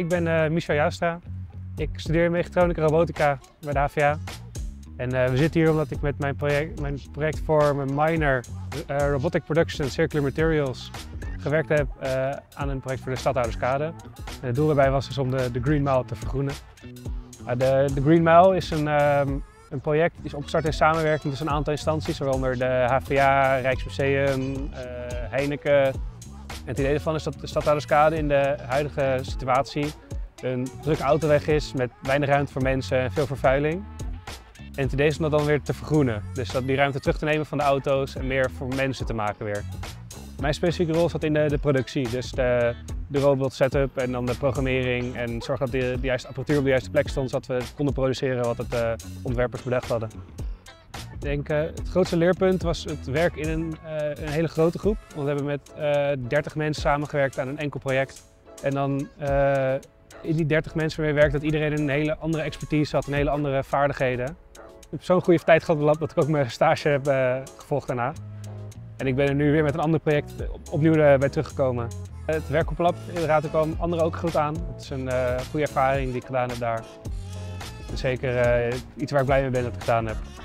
Ik ben Michel Joustra. Ik studeer mechatronica robotica bij de HVA. En we zitten hier omdat ik met mijn project voor mijn minor Robotic Production Circular Materials gewerkt heb aan een project voor de Stadhouderskade. En het doel daarbij was dus om de Green Mile te vergroenen. De Green Mile is een project die is opgestart in samenwerking tussen een aantal instanties, waaronder de HVA, Rijksmuseum, Heineken. En het idee daarvan is dat de Stadhouderskade in de huidige situatie een drukke autoweg is met weinig ruimte voor mensen en veel vervuiling. En het idee is om dat dan weer te vergroenen, dus dat die ruimte terug te nemen van de auto's en meer voor mensen te maken weer. Mijn specifieke rol zat in de productie, dus de robot setup en dan de programmering en zorg dat de juiste apparatuur op de juiste plek stond, zodat we het konden produceren wat de ontwerpers bedacht hadden. Ik denk het grootste leerpunt was het werk in een hele grote groep, want we hebben met 30 mensen samengewerkt aan een enkel project. En dan in die 30 mensen waarmee werkt dat iedereen een hele andere expertise had en hele andere vaardigheden. Ik heb zo'n goede tijd gehad dat ik ook mijn stage heb gevolgd daarna. En ik ben er nu weer met een ander project opnieuw bij teruggekomen. Het werk op lab raad ik anderen ook goed aan. Het is een goede ervaring die ik gedaan heb daar. Het is zeker iets waar ik blij mee ben dat ik gedaan heb.